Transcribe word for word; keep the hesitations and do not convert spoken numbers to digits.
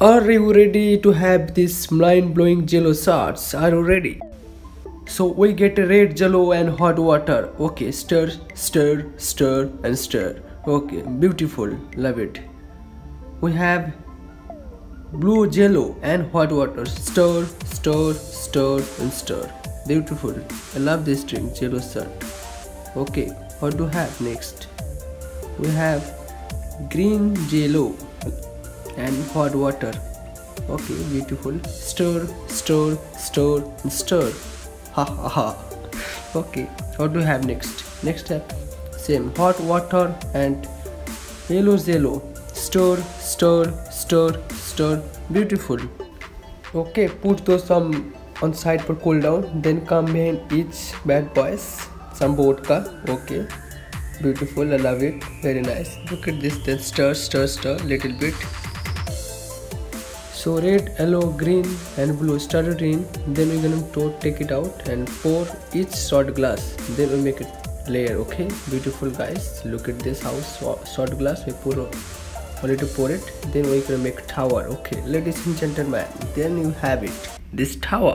Are you ready to have this mind-blowing Jell-O shots? Are you ready? So we get red Jell-O and hot water. Okay, stir, stir, stir and stir. Okay, beautiful, love it. We have blue Jell-O and hot water. Stir, stir, stir and stir. Beautiful, I love this drink, Jell-O shot. Okay, what do we have next? We have green Jell-O and hot water. Okay, beautiful. Stir, stir, stir, and stir. Ha ha ha. Okay, what do we have next? Next have same hot water and yellow Jell-O. Stir, stir, stir, stir. Beautiful. Okay, put those some on side for cool down. Then come behind each bad boys some vodka. Okay, beautiful. I love it. Very nice. Look at this. Then stir, stir, stir little bit. So red, yellow, green and blue started in, then we're going to take it out and pour each shot glass, then we make it layer. Okay, beautiful guys, look at this house shot glass, we pour only to pour it, then we're going to make tower. Okay, ladies and gentlemen, then you have it, this tower.